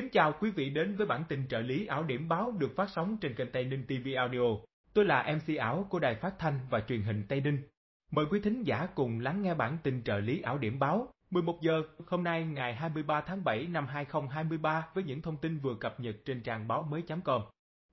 Kính chào quý vị đến với bản tin trợ lý ảo điểm báo được phát sóng trên kênh Tây Ninh TV Audio. Tôi là MC ảo của Đài Phát Thanh và Truyền hình Tây Ninh. Mời quý thính giả cùng lắng nghe bản tin trợ lý ảo điểm báo 11 giờ hôm nay ngày 23 tháng 7 năm 2023 với những thông tin vừa cập nhật trên trang báo mới.com.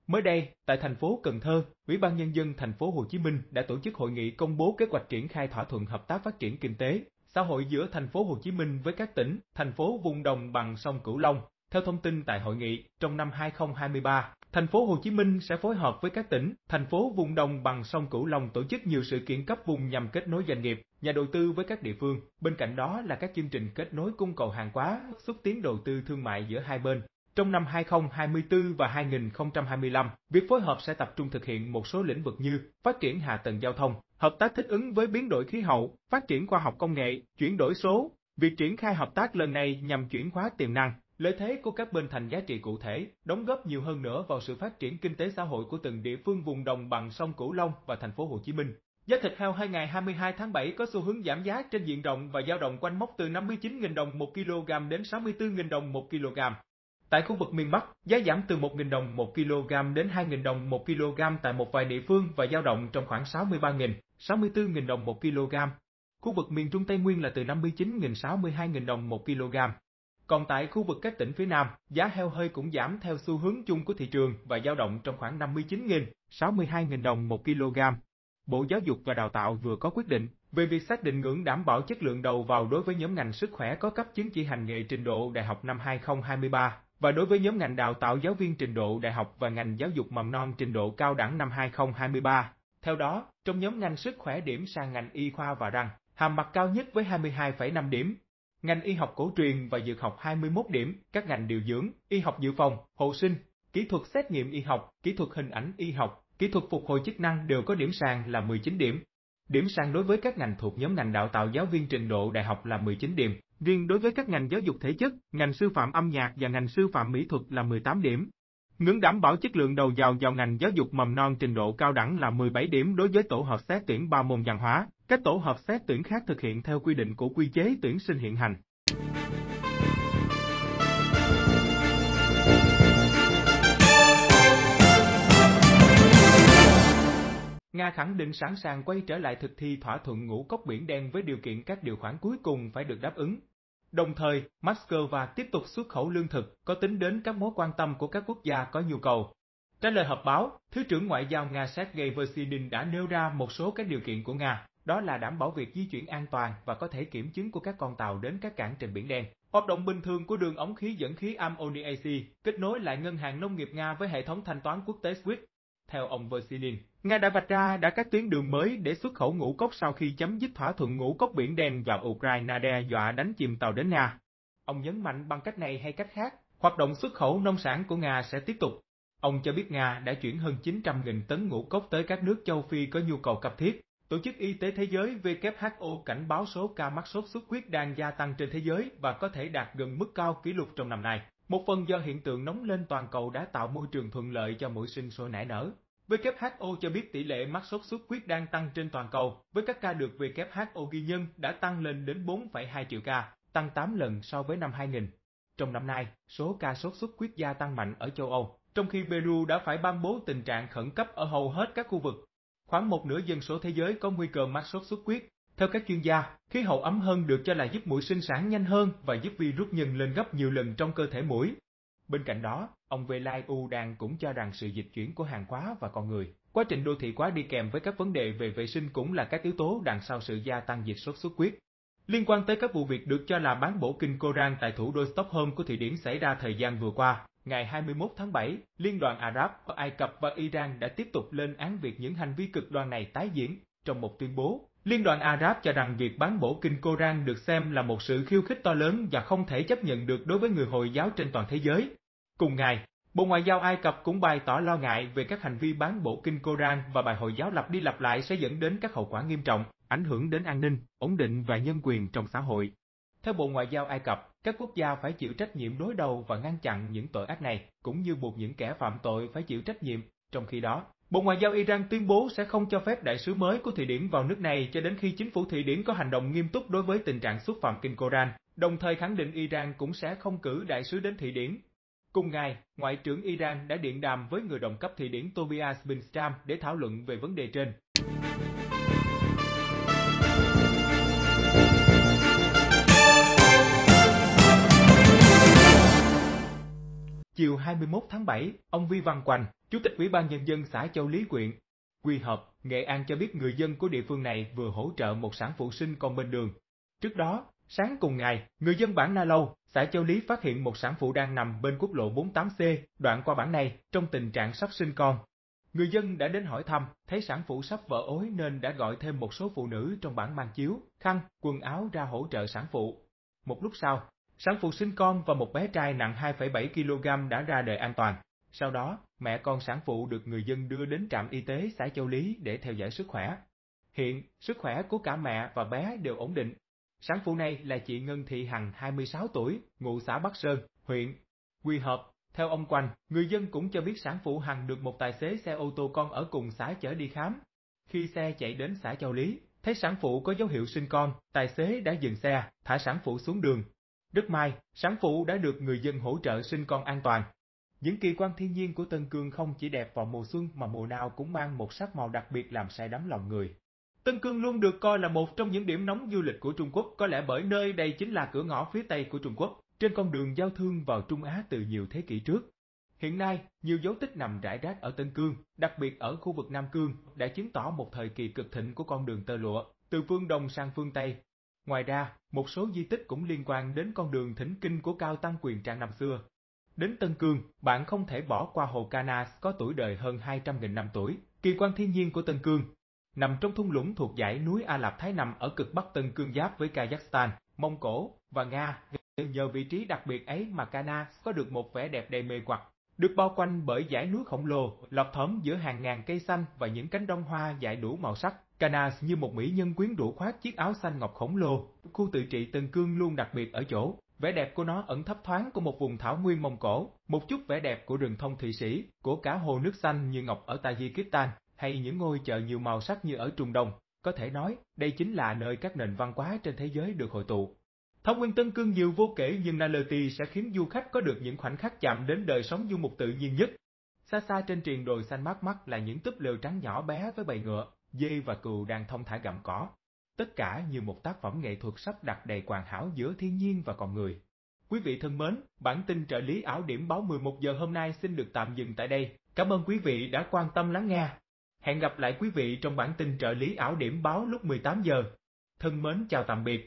Mới đây, tại thành phố Cần Thơ, Ủy ban Nhân dân thành phố Hồ Chí Minh đã tổ chức hội nghị công bố kế hoạch triển khai thỏa thuận hợp tác phát triển kinh tế, xã hội giữa thành phố Hồ Chí Minh với các tỉnh, thành phố vùng đồng bằng sông Cửu Long. Theo thông tin tại hội nghị, trong năm 2023, thành phố Hồ Chí Minh sẽ phối hợp với các tỉnh, thành phố vùng đồng bằng sông Cửu Long tổ chức nhiều sự kiện cấp vùng nhằm kết nối doanh nghiệp, nhà đầu tư với các địa phương. Bên cạnh đó là các chương trình kết nối cung cầu hàng hóa, xúc tiến đầu tư thương mại giữa hai bên. Trong năm 2024 và 2025, việc phối hợp sẽ tập trung thực hiện một số lĩnh vực như phát triển hạ tầng giao thông, hợp tác thích ứng với biến đổi khí hậu, phát triển khoa học công nghệ, chuyển đổi số. Việc triển khai hợp tác lần này nhằm chuyển hóa tiềm năng, lợi thế của các bên thành giá trị cụ thể, đóng góp nhiều hơn nữa vào sự phát triển kinh tế xã hội của từng địa phương vùng đồng bằng sông Cửu Long và thành phố Hồ Chí Minh. Giá thịt heo hai ngày 22 tháng 7 có xu hướng giảm giá trên diện rộng và dao động quanh mốc từ 59.000 đồng 1 kg đến 64.000 đồng 1 kg. Tại khu vực miền Bắc, giá giảm từ 1.000 đồng 1 kg đến 2.000 đồng 1 kg tại một vài địa phương và dao động trong khoảng 63.000, 64.000 đồng 1 kg. Khu vực miền Trung Tây Nguyên là từ 59.000 62.000 đồng 1 kg. Còn tại khu vực các tỉnh phía Nam, giá heo hơi cũng giảm theo xu hướng chung của thị trường và dao động trong khoảng 59.000, 62.000 đồng 1 kg. Bộ Giáo dục và Đào tạo vừa có quyết định về việc xác định ngưỡng đảm bảo chất lượng đầu vào đối với nhóm ngành sức khỏe có cấp chứng chỉ hành nghề trình độ đại học năm 2023 và đối với nhóm ngành đào tạo giáo viên trình độ đại học và ngành giáo dục mầm non trình độ cao đẳng năm 2023. Theo đó, trong nhóm ngành sức khỏe điểm sang ngành y khoa và răng, hàm mặt cao nhất với 22,5 điểm. Ngành y học cổ truyền và dược học 21 điểm, các ngành điều dưỡng, y học dự phòng, hộ sinh, kỹ thuật xét nghiệm y học, kỹ thuật hình ảnh y học, kỹ thuật phục hồi chức năng đều có điểm sàn là 19 điểm. Điểm sàn đối với các ngành thuộc nhóm ngành đào tạo giáo viên trình độ đại học là 19 điểm, riêng đối với các ngành giáo dục thể chất, ngành sư phạm âm nhạc và ngành sư phạm mỹ thuật là 18 điểm. Ngưỡng đảm bảo chất lượng đầu vào vào ngành giáo dục mầm non trình độ cao đẳng là 17 điểm đối với tổ hợp xét tuyển 3 môn văn hóa. Các tổ hợp xét tuyển khác thực hiện theo quy định của quy chế tuyển sinh hiện hành. Nga khẳng định sẵn sàng quay trở lại thực thi thỏa thuận ngũ cốc biển đen với điều kiện các điều khoản cuối cùng phải được đáp ứng. Đồng thời, Moscow tiếp tục xuất khẩu lương thực, có tính đến các mối quan tâm của các quốc gia có nhu cầu. Trả lời họp báo, Thứ trưởng Ngoại giao Nga Sergei Vershinin đã nêu ra một số các điều kiện của Nga, đó là đảm bảo việc di chuyển an toàn và có thể kiểm chứng của các con tàu đến các cảng trên Biển Đen, hoạt động bình thường của đường ống khí dẫn khí Amoniac, kết nối lại ngân hàng nông nghiệp Nga với hệ thống thanh toán quốc tế Swift. Theo ông Vershinin, Nga đã vạch ra các tuyến đường mới để xuất khẩu ngũ cốc sau khi chấm dứt thỏa thuận ngũ cốc Biển Đen và Ukraine đe dọa đánh chìm tàu đến Nga. Ông nhấn mạnh bằng cách này hay cách khác, hoạt động xuất khẩu nông sản của Nga sẽ tiếp tục. Ông cho biết Nga đã chuyển hơn 900.000 tấn ngũ cốc tới các nước châu Phi có nhu cầu cấp thiết. Tổ chức Y tế Thế giới WHO cảnh báo số ca mắc sốt xuất huyết đang gia tăng trên thế giới và có thể đạt gần mức cao kỷ lục trong năm nay. Một phần do hiện tượng nóng lên toàn cầu đã tạo môi trường thuận lợi cho mỗi sinh sôi nảy nở. WHO cho biết tỷ lệ mắc sốt xuất huyết đang tăng trên toàn cầu, với các ca được WHO ghi nhận đã tăng lên đến 4,2 triệu ca, tăng 8 lần so với năm 2000. Trong năm nay, số ca sốt xuất huyết gia tăng mạnh ở châu Âu, trong khi Peru đã phải ban bố tình trạng khẩn cấp ở hầu hết các khu vực. Khoảng một nửa dân số thế giới có nguy cơ mắc sốt xuất huyết. Theo các chuyên gia, khí hậu ấm hơn được cho là giúp muỗi sinh sản nhanh hơn và giúp virus nhân lên gấp nhiều lần trong cơ thể muỗi. Bên cạnh đó, ông Velay Udan cũng cho rằng sự dịch chuyển của hàng hóa và con người, quá trình đô thị hóa đi kèm với các vấn đề về vệ sinh cũng là các yếu tố đằng sau sự gia tăng dịch sốt xuất huyết. Liên quan tới các vụ việc được cho là bán bổ kinh Koran tại thủ đô Stockholm của Thụy Điển xảy ra thời gian vừa qua, ngày 21 tháng 7, Liên đoàn Ả Rập, Ai Cập và Iran đã tiếp tục lên án việc những hành vi cực đoan này tái diễn. Trong một tuyên bố, Liên đoàn Ả Rập cho rằng việc bán bổ kinh Koran được xem là một sự khiêu khích to lớn và không thể chấp nhận được đối với người Hồi giáo trên toàn thế giới. Cùng ngày, Bộ Ngoại giao Ai Cập cũng bày tỏ lo ngại về các hành vi bán bổ kinh Koran và bài Hồi giáo lặp đi lặp lại sẽ dẫn đến các hậu quả nghiêm trọng, ảnh hưởng đến an ninh, ổn định và nhân quyền trong xã hội. Theo Bộ Ngoại giao Ai Cập, các quốc gia phải chịu trách nhiệm đối đầu và ngăn chặn những tội ác này, cũng như buộc những kẻ phạm tội phải chịu trách nhiệm. Trong khi đó, Bộ Ngoại giao Iran tuyên bố sẽ không cho phép đại sứ mới của Thụy Điển vào nước này cho đến khi chính phủ Thụy Điển có hành động nghiêm túc đối với tình trạng xúc phạm kinh Koran, đồng thời khẳng định Iran cũng sẽ không cử đại sứ đến Thụy Điển. Cùng ngày, Ngoại trưởng Iran đã điện đàm với người đồng cấp Thụy Điển Tobias Billström để thảo luận về vấn đề trên. Chiều 21 tháng 7, ông Vi Văn Quành, Chủ tịch Ủy ban Nhân dân xã Châu Lý huyện Quy Hợp, Nghệ An cho biết người dân của địa phương này vừa hỗ trợ một sản phụ sinh con bên đường. Trước đó, sáng cùng ngày, người dân bản Na Lâu, xã Châu Lý phát hiện một sản phụ đang nằm bên quốc lộ 48C, đoạn qua bản này, trong tình trạng sắp sinh con. Người dân đã đến hỏi thăm, thấy sản phụ sắp vỡ ối nên đã gọi thêm một số phụ nữ trong bản mang chiếu, khăn, quần áo ra hỗ trợ sản phụ. Một lúc sau, sản phụ sinh con và một bé trai nặng 2,7 kg đã ra đời an toàn. Sau đó, mẹ con sản phụ được người dân đưa đến trạm y tế xã Châu Lý để theo dõi sức khỏe. Hiện, sức khỏe của cả mẹ và bé đều ổn định. Sản phụ này là chị Ngân Thị Hằng, 26 tuổi, ngụ xã Bắc Sơn, huyện Quy Hợp. Theo ông Quành, người dân cũng cho biết sản phụ Hằng được một tài xế xe ô tô con ở cùng xã chở đi khám. Khi xe chạy đến xã Châu Lý, thấy sản phụ có dấu hiệu sinh con, tài xế đã dừng xe, thả sản phụ xuống đường. Rất may, sản phụ đã được người dân hỗ trợ sinh con an toàn. Những kỳ quan thiên nhiên của Tân Cương không chỉ đẹp vào mùa xuân mà mùa nào cũng mang một sắc màu đặc biệt làm say đắm lòng người. Tân Cương luôn được coi là một trong những điểm nóng du lịch của Trung Quốc, có lẽ bởi nơi đây chính là cửa ngõ phía Tây của Trung Quốc, trên con đường giao thương vào Trung Á từ nhiều thế kỷ trước. Hiện nay, nhiều dấu tích nằm rải rác ở Tân Cương, đặc biệt ở khu vực Nam Cương, đã chứng tỏ một thời kỳ cực thịnh của con đường tơ lụa, từ phương Đông sang phương Tây. Ngoài ra, một số di tích cũng liên quan đến con đường thỉnh kinh của Cao Tăng Quyền Trang năm xưa. Đến Tân Cương, bạn không thể bỏ qua hồ Kanas có tuổi đời hơn 200.000 năm tuổi, kỳ quan thiên nhiên của Tân Cương. Nằm trong thung lũng thuộc dãy núi Ả Lạp Thái nằm ở cực bắc Tân Cương giáp với Kazakhstan, Mông Cổ và Nga. Nhờ vị trí đặc biệt ấy mà Kanas có được một vẻ đẹp đầy mê hoặc, được bao quanh bởi dãy núi khổng lồ, lọt thỏm giữa hàng ngàn cây xanh và những cánh đồng hoa dại đủ màu sắc. Kanas như một mỹ nhân quyến rũ khoác chiếc áo xanh ngọc khổng lồ. Khu tự trị Tân Cương luôn đặc biệt ở chỗ vẻ đẹp của nó ẩn thấp thoáng của một vùng thảo nguyên Mông Cổ, một chút vẻ đẹp của rừng thông Thụy Sĩ, của cả hồ nước xanh như ngọc ở Tajikistan, hay những ngôi chợ nhiều màu sắc như ở Trung Đông. Có thể nói, đây chính là nơi các nền văn hóa trên thế giới được hội tụ. Thảo nguyên Tân Cương nhiều vô kể nhưng Nality sẽ khiến du khách có được những khoảnh khắc chạm đến đời sống du mục tự nhiên nhất. Xa xa trên triền đồi xanh mát mắt là những túp lều trắng nhỏ bé với bầy ngựa, dê và cừu đang thong thả gặm cỏ. Tất cả như một tác phẩm nghệ thuật sắp đặt đầy hoàn hảo giữa thiên nhiên và con người. Quý vị thân mến, bản tin trợ lý ảo điểm báo 11 giờ hôm nay xin được tạm dừng tại đây. Cảm ơn quý vị đã quan tâm lắng nghe. Hẹn gặp lại quý vị trong bản tin trợ lý ảo điểm báo lúc 18 giờ. Thân mến chào tạm biệt.